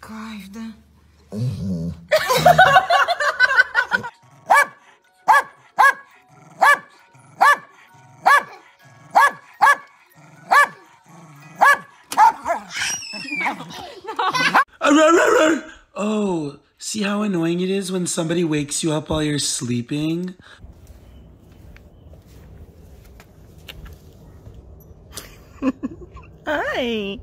Kayf'da. Oh, see how annoying it is when somebody wakes you up while you're sleeping? Hi.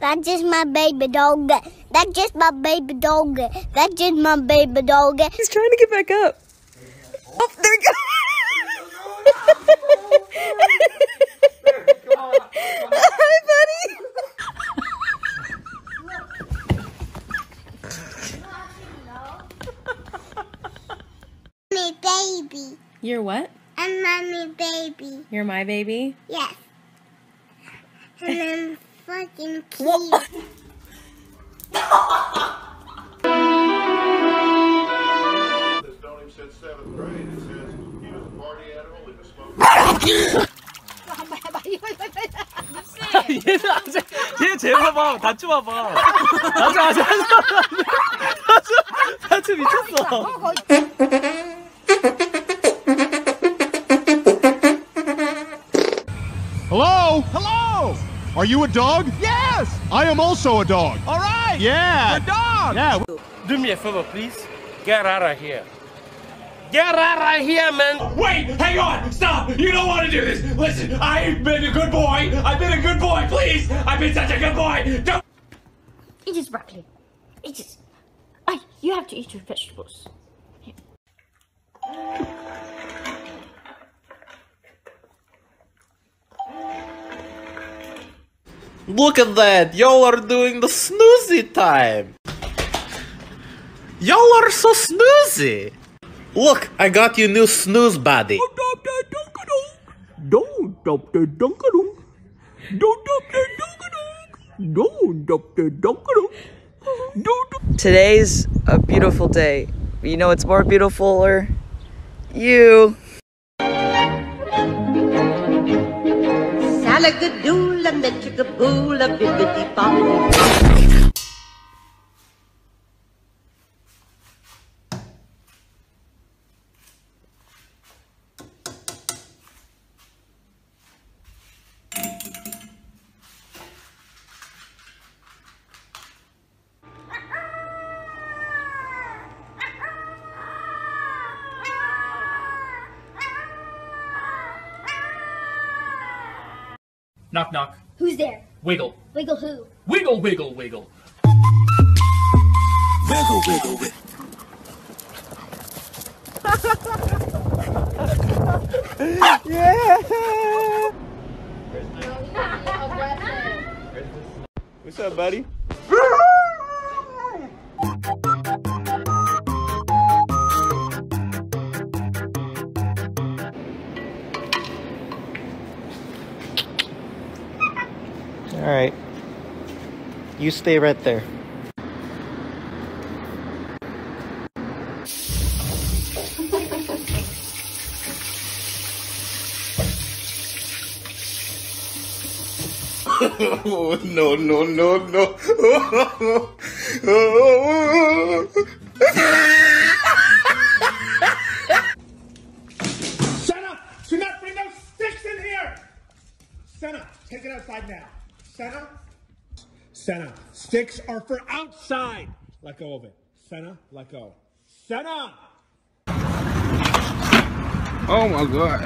That's just my baby dog. That's just my baby dog. That's just my baby dog. He's trying to get back up. Oh, there we go. Hi, buddy. Mommy baby. You're what? I'm mommy baby. You're my baby? Yes. And I'm fucking cute. 얘 재우나 봐. 다치 봐봐. 다치 미쳤어. Hello? Hello? Are you a dog? Yes! I am also a dog. All right. Yeah. A dog. Yeah. Do me a favor, please. Get out of here. Get out of here, man! Wait! Hang on! Stop! You don't want to do this! Listen, I've been a good boy! I've been a good boy! Please! I've been such a good boy! Don't... It is broccoli. It is... You have to eat your vegetables. Here. Look at that! Y'all are doing the snoozy time! Y'all are so snoozy! Look, I got you new snooze buddy. Today's a beautiful day. You know it's more beautifuler. You. Salagadoola, metricaboola, bibbidi bop. Knock, knock. Who's there? Wiggle. Wiggle who? Wiggle, wiggle, wiggle. Wiggle, wiggle, wiggle. Yeah! What's up, buddy? Alright, you stay right there. Oh, no, no, no, no. Shut up! Do not bring those sticks in here! Shut up! Take it outside now. Senna? Senna. Sticks are for outside. Let go of it. Senna, let go. Senna! Oh my god.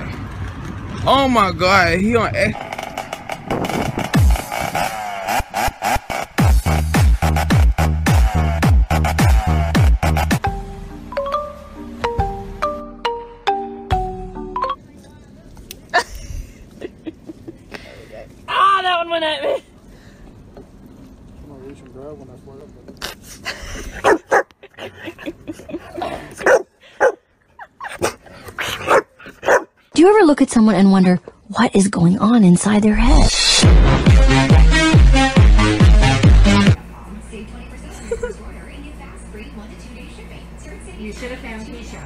Oh my god. He on X. Do you ever look at someone and wonder what is going on inside their head? did a fan t-shirt.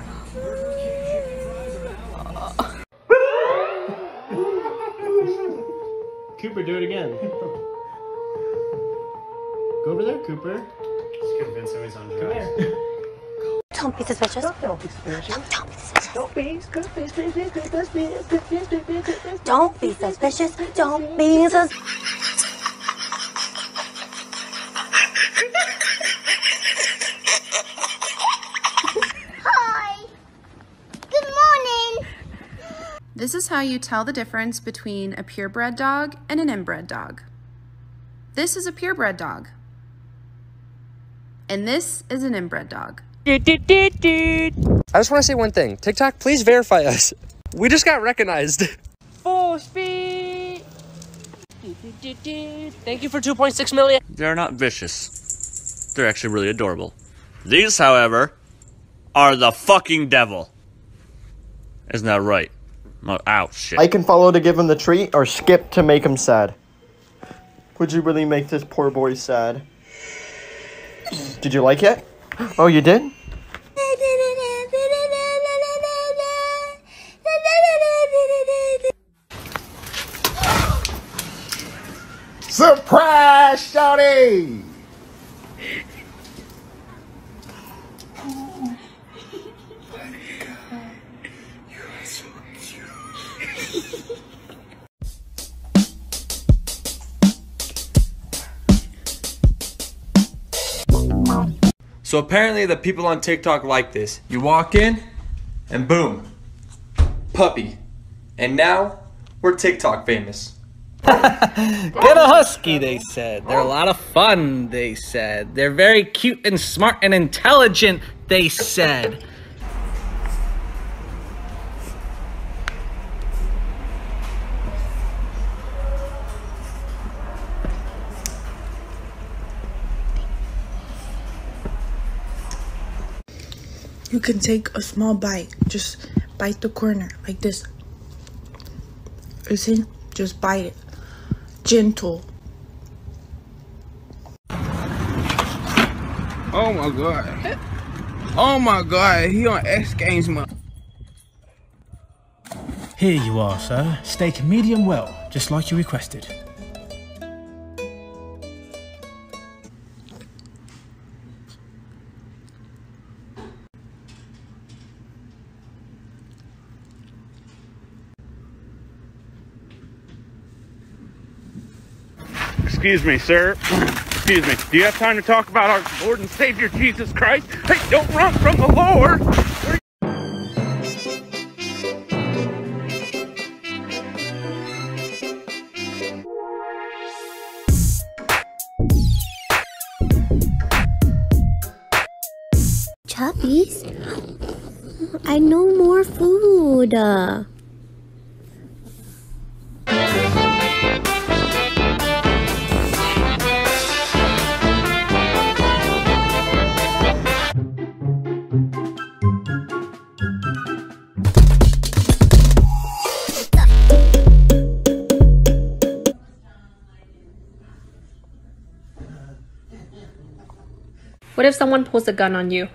Cooper, do it again. Go over there, Cooper. Just convince him he's on drugs. Come here. Don't be suspicious. Don't be suspicious. Don't be suspicious. Don't be suspicious. Don't be suspicious. Don't be suspicious. This is how you tell the difference between a purebred dog and an inbred dog. This is a purebred dog. And this is an inbred dog. I just want to say one thing. TikTok, please verify us. We just got recognized. Full speed. Thank you for 2.6 million. They're not vicious. They're actually really adorable. These, however, are the fucking devil. Isn't that right? Oh, shit. I can follow to give him the treat or skip to make him sad. Would you really make this poor boy sad? Did you like it? Oh, you did? Surprise, shawty! So apparently the people on TikTok like this. You walk in, and boom, puppy. And now, we're TikTok famous. Get a husky, they said. They're a lot of fun, they said. They're very cute and smart and intelligent, they said. You can take a small bite. Just bite the corner like this. You see? Just bite it. Gentle. Oh my god. Oh my god. He on X Games, man. Here you are, sir. Steak medium well, just like you requested. Excuse me, sir. Excuse me. Do you have time to talk about our Lord and Savior, Jesus Christ? Hey, don't run from the Lord! Chubbies? I know more food. What if someone pulls a gun on you? What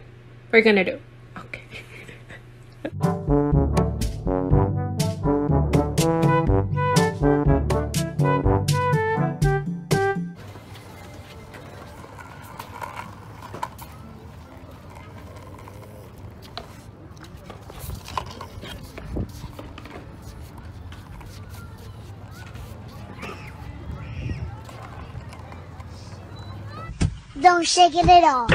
are you gonna do? Okay. Don't shake it at all.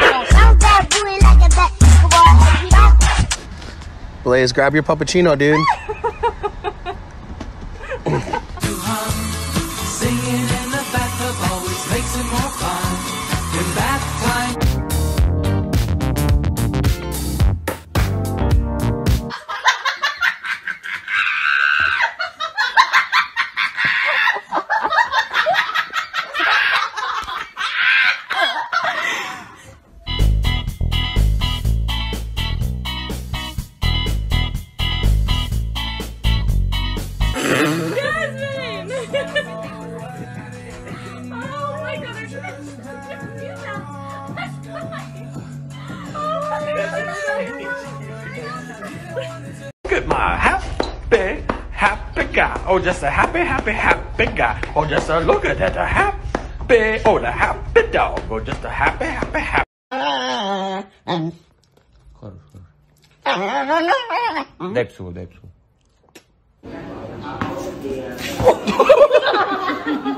Blaze, grab your puppuccino, dude. Singing in the bathtub always makes it more fun. In bath time. Jasmine! Look at my happy guy. Oh, just a happy guy. Oh, just a look at that, a happy, oh, the happy dog. Oh, just a happy. That's all, that's all.